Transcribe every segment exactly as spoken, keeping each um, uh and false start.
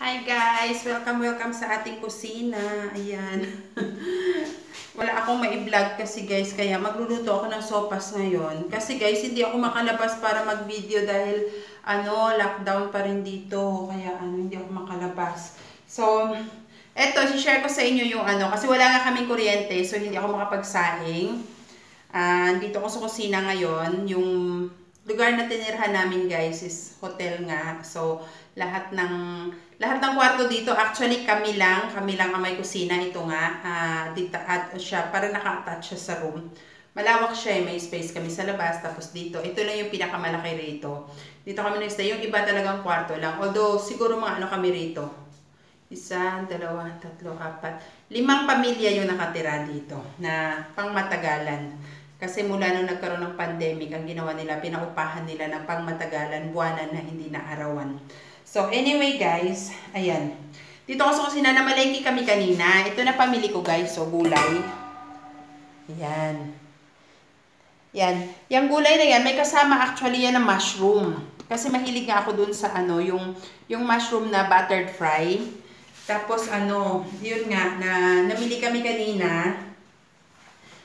Hi guys! Welcome, welcome sa ating kusina. Ayan. Wala akong mai-vlog kasi guys, kaya magluluto ako ng sopas ngayon. Kasi guys, hindi ako makalabas para mag-video dahil ano, lockdown pa rin dito. Kaya ano, hindi ako makalabas. So, eto, share ko sa inyo yung ano. Kasi wala nga kaming kuryente, so hindi ako makapagsahing. Uh, dito ako sa kusina ngayon. Yung lugar na tinirhan namin guys is hotel nga. So, lahat ng lahat ng kwarto dito, actually kami lang, kami lang ang may kusina. Ito nga, uh, ditaat siya, para naka-attach siya sa room. Malawak siya, may space kami sa labas, tapos dito. Ito lang yung pinakamalaki rito. Dito kami nagstay, yung iba talagang kwarto lang. Although, siguro mga ano kami rito. Isa, dalawa, tatlo, apat. Limang pamilya yung nakatira dito, na pangmatagalan. Kasi mula nung nagkaroon ng pandemic, ang ginawa nila, pinaupahan nila ng pangmatagalan, buwanan na hindi na arawan. So, anyway guys, ayan. Dito ako sa kusina, namalengke kami kanina. Ito na pamili ko guys, so gulay. Ayan. Yan. Yung gulay na yan, may kasama actually yan ng mushroom. Kasi mahilig nga ako dun sa ano, yung, yung mushroom na buttered fry. Tapos ano, yun nga, na, namili kami kanina.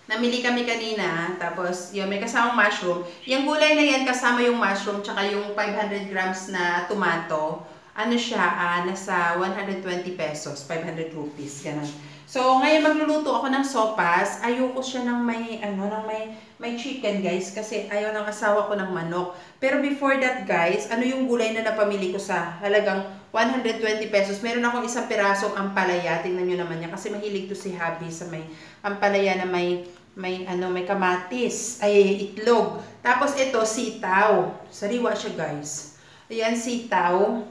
Namili kami kanina, tapos yun, may kasamang mushroom. Yung gulay na yan, kasama yung mushroom, tsaka yung five hundred grams na tomato. Ano siya, ah, nasa one hundred twenty pesos, five hundred rupees, ganun. So, ngayon magluluto ako ng sopas. Ayoko siya ng may, ano, ng may, may chicken, guys, kasi ayaw ng asawa ko ng manok. Pero before that, guys, ano yung gulay na napamili ko sa halagang one hundred twenty pesos. Meron akong isang pirasong ampalaya. Tingnan nyo naman niya. Kasi mahilig to si Habi sa may ampalaya na may, may, ano, may kamatis. Ay, itlog. Tapos ito, sitaw. Sariwa siya, guys. Ayan, sitaw.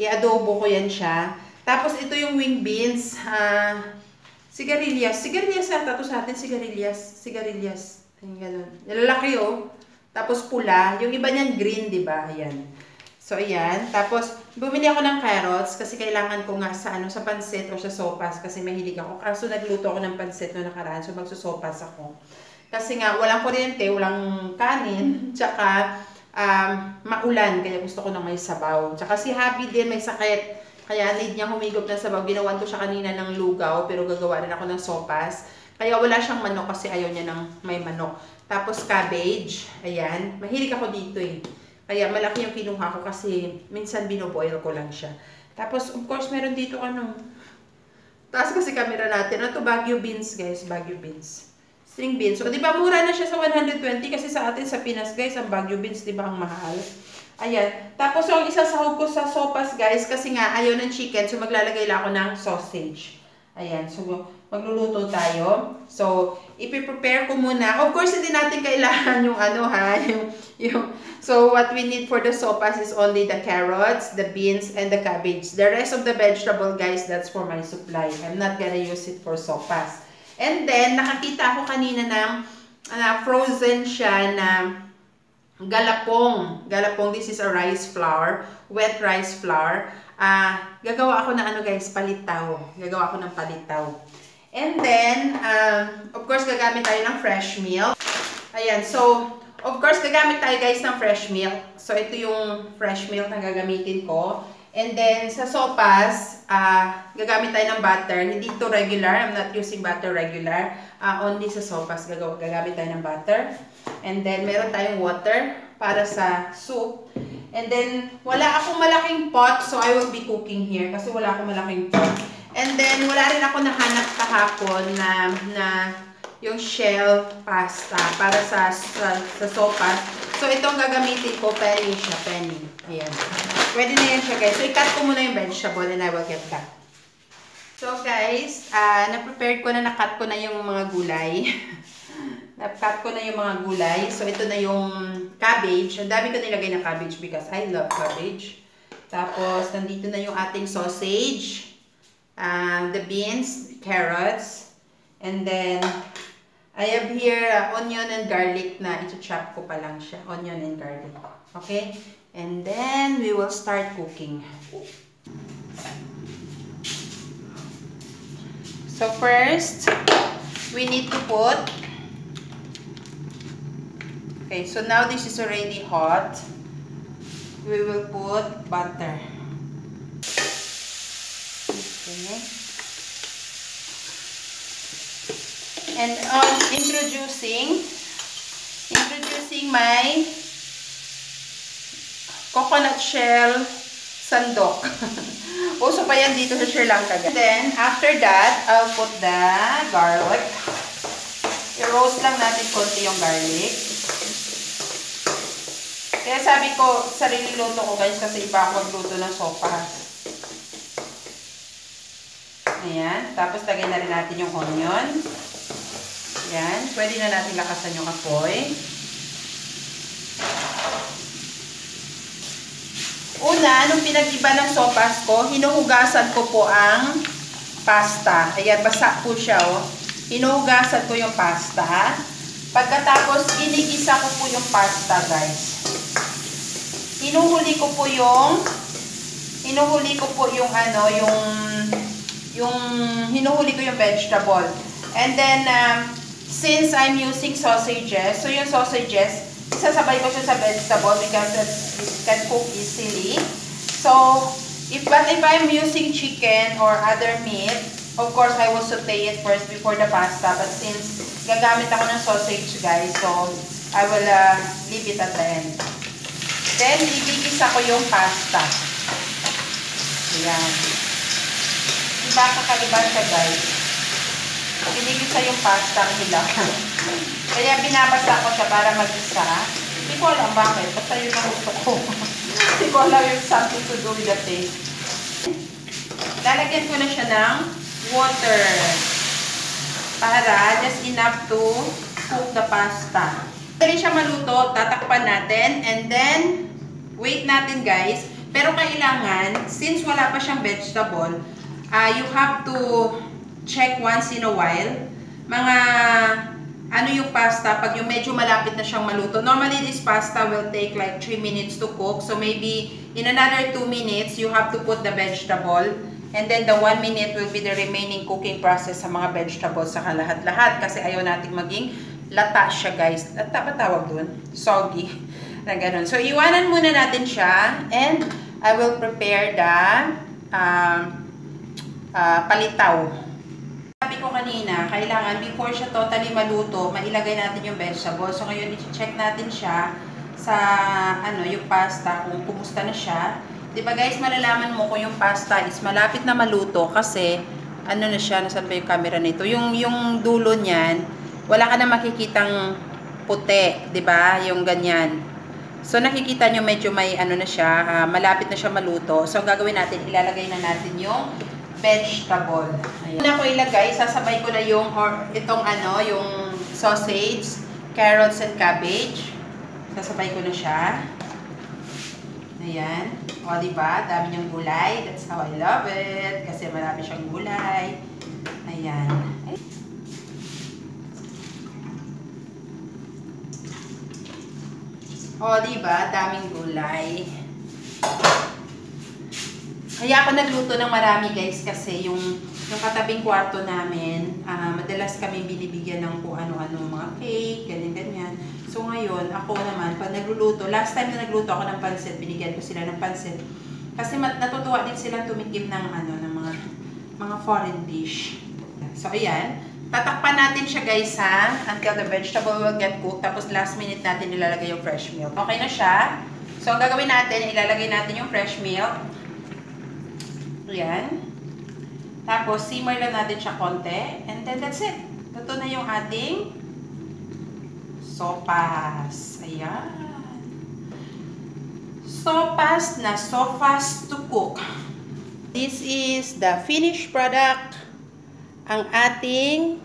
I-adobo ko yan siya. Tapos ito yung wing beans. Uh, sigarilyas. Sigarilyas ata to sa atin. Sigarilyas. Sigarilyas. Ayan, ganun. Lalaki, oh. Tapos pula. Yung iba niyan, green, diba? Ayan. So, ayan. Tapos, bumili ako ng carrots kasi kailangan ko nga sa, ano, sa pansit o sa sopas kasi mahilig ako. Kaso, nagluto ako ng pansit no nakaraan. So, magsusopas ako. Kasi nga, walang kuryente, walang kanin. Tsaka, um, maulan. Kaya gusto ko na may sabaw. Tsaka si Happy din, may sakit. Kaya, need niya humigop ng sabaw. Ginawan ko siya kanina ng lugaw, pero gagawa rin ako ng sopas. Kaya, wala siyang manok kasi ayaw niya ng may manok. Tapos, cabbage. Ayan. Mahilig ako dito eh. Kaya malaki yung kinuha ko kasi minsan binoboil ko lang siya. Tapos, of course, meron dito ano. Taas kasi camera natin. Ano to? Baguio beans, guys. Baguio beans. String beans. So, di ba mura na siya sa one hundred twenty kasi sa atin sa Pinas, guys, ang Baguio beans, di ba ang mahal? Ayan. Tapos, yung isasahog ko sa sopas, guys, kasi nga ayaw ng chicken. So, maglalagay lang ako ng sausage. Ayan. So, magluluto tayo. So, ipiprepare ko muna. Of course, hindi natin kailangan yung ano, ha? Yung, yung, so, what we need for the sopas is only the carrots, the beans, and the cabbage. The rest of the vegetable, guys, that's for my supply. I'm not gonna use it for sopas. And then, nakakita ako kanina ng uh, frozen siya na galapong. Galapong, this is a rice flour. Wet rice flour. Ah, uh, gagawa ako ng ano guys, palitaw. Gagawa ako ng palitaw. And then, um, of course, gagamit tayo ng fresh milk. Ayan, so, of course, gagamit tayo guys ng fresh milk. So, ito yung fresh milk na gagamitin ko. And then, sa sopas, uh, gagamit tayo ng butter. Hindi ito regular. I'm not using butter regular. Uh, only sa sopas, gagawa, gagamit tayo ng butter. And then, meron tayong water para sa soup. And then, wala akong malaking pot, so I will be cooking here kasi wala akong malaking pot. And then, wala rin ako nahanap kahapon na, na yung shell pasta para sa, sa, sa sopas. So, itong gagamitin ko, penny siya, penny. Ayan. Pwede na yan siya, guys. So, i-cut ko muna yung vegetable and I will get that. So, guys, uh, na-prepared ko na, na-cut ko na yung mga gulay. Na-cut ko na yung mga gulay. So, ito na yung cabbage. Ang dami ko nilagay na cabbage because I love cabbage. Tapos, nandito na yung ating sausage. Uh, the beans, carrots. And then, I have here uh, onion and garlic na ito-chop ko pa lang siya. Onion and garlic. Okay? And then, we will start cooking. So, first, we need to put okay, so now this is already hot. We will put butter. रखेंगे and I'm introducing introducing my coconut shell sandok. Uso pa yan dito sa Sri Lanka. Then after that, I'll put the garlic. I-roast lang natin konti yung garlic. Kaya sabi ko, sarili luto ko guys kasi iba ako magluto ng sopas. Ayan. Tapos lagay na rin natin yung onion. Ayan. Pwede na natin lakasan yung apoy. Una, nung pinag-iba ng sopas ko, hinuhugasan ko po ang pasta. Ayan, basa po siya, oh. Hinuhugasan ko yung pasta. Pagkatapos, ginigisa ko po yung pasta, guys. Hinuhuli ko po yung, hinuhuli ko po yung ano, yung, yung, hinuhuli ko yung vegetable. And then, um, since I'm using sausages, so yung sausages, isasabay ko siya sa vegetable because it can cook easily. So, if but if I'm using chicken or other meat, of course, I will saute it first before the pasta. But since gagamit ako ng sausage, guys, so I will uh, leave it at the end. Then, ibigisa ko yung pasta. Ayan. Iba kakaliba siya, guys. Ibigisa yung pasta ang hilaw. Kaya binabasa ko siya para mag-isa. Hindi ko alam bakit. Basta yun ang gusto ko. Hindi ko alam yung something to do with the taste. Lalagyan ko na siya ng water. Para just enough to cook the pasta. Kaya siya maluto, tatakpan natin. And then, wait natin guys. Pero kailangan, since wala pa siyang vegetable, uh, you have to check once in a while. Mga... ano yung pasta, pag yung medyo malapit na siyang maluto. Normally, this pasta will take like three minutes to cook. So, maybe in another two minutes, you have to put the vegetable. And then, the one minute will be the remaining cooking process sa mga vegetables, sa lahat-lahat. Kasi ayaw natin maging lata siya, guys. Lata ba tawag dun? Soggy. Na ganun. So, iwanan muna natin siya. And, I will prepare the uh, uh, palitaw. Sabi ko kanina, kailangan before siya totally maluto, mailagay natin yung vegetable. So ngayon, i-check natin siya sa ano, yung pasta, kung kumusta na siya. Diba guys, malalaman mo kung yung pasta is malapit na maluto kasi ano na siya, nasan ba yung camera nito? Yung, yung dulo niyan, wala ka na makikitang puti, diba? Yung ganyan. So nakikita nyo medyo may ano na siya, uh, malapit na siya maluto. So ang gagawin natin, ilalagay na natin yung vegetable. Ayan. Una ko ilagay, sasabay ko na yung or, itong ano, yung sausage, carrots and cabbage. Sasabay ko na siya. Ayan. O, diba? Dami niyang gulay. That's how I love it. Kasi marami siyang gulay. Ayan. Ay. O, diba? Daming gulay. Kaya ako nagluto ng marami guys kasi yung, yung katabing kwarto namin, uh, madalas kami binibigyan ng kung ano-ano mga cake, ganyan-ganyan. So ngayon, ako naman, pag nagluluto, last time na nagluto ako ng pansit, binigyan ko sila ng pansit. Kasi natutuwa din sila tumikim ng, ano, ng mga, mga foreign dish. So ayan, tatakpan natin siya guys ha, until the vegetable will get cooked. Tapos last minute natin nilalagay yung fresh milk. Okay na siya. So ang gagawin natin, ilalagay natin yung fresh milk. Ayan. Tapos, simmer lang natin siya konti. And then, that's it. Ito na yung ating sopas. Ayan. Sopas na so fast to cook. This is the finished product. Ang ating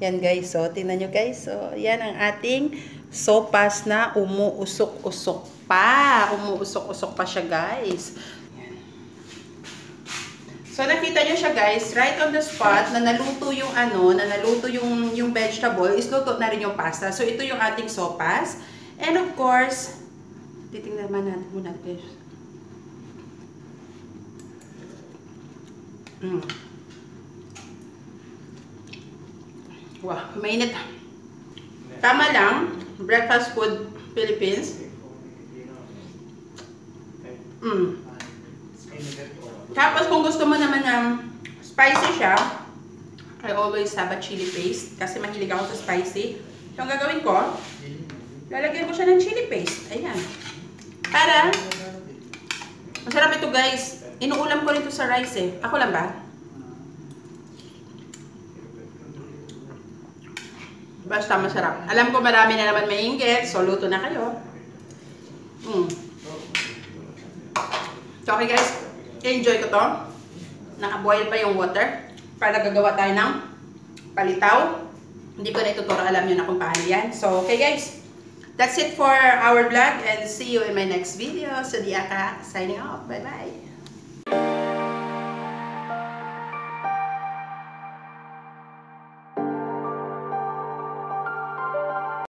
yan guys, so, tingnan nyo guys. So, yan ang ating sopas na umuusok-usok pa. Umuusok-usok pa siya guys. So, nakita nyo siya guys, right on the spot, na naluto yung ano, na naluto yung, yung vegetable, is luto na rin yung pasta. So, ito yung ating sopas. And of course, titingnan naman natin muna. Mm. Wow, mainit. Tama lang, breakfast food, Philippines. Mm. Tapos kung gusto mo naman ng spicy siya, I always have a chili paste kasi mahilig ako sa spicy. So ang gagawin ko, lalagyan ko siya ng chili paste. Ayan. Para masarap ito, guys. Inuulam ko nito sa rice eh. Ako lang ba? Basta masarap. Alam ko marami na naman may inggit, so luto na kayo. Mm. So okay, guys. Enjoy ko to. Naka-boil pa yung water. Para gagawa tayo ng palitaw. Hindi ko na ituturo, alam nyo na kung paano yan. So, okay guys. That's it for our vlog and see you in my next video. Suddiakka signing off. Bye-bye.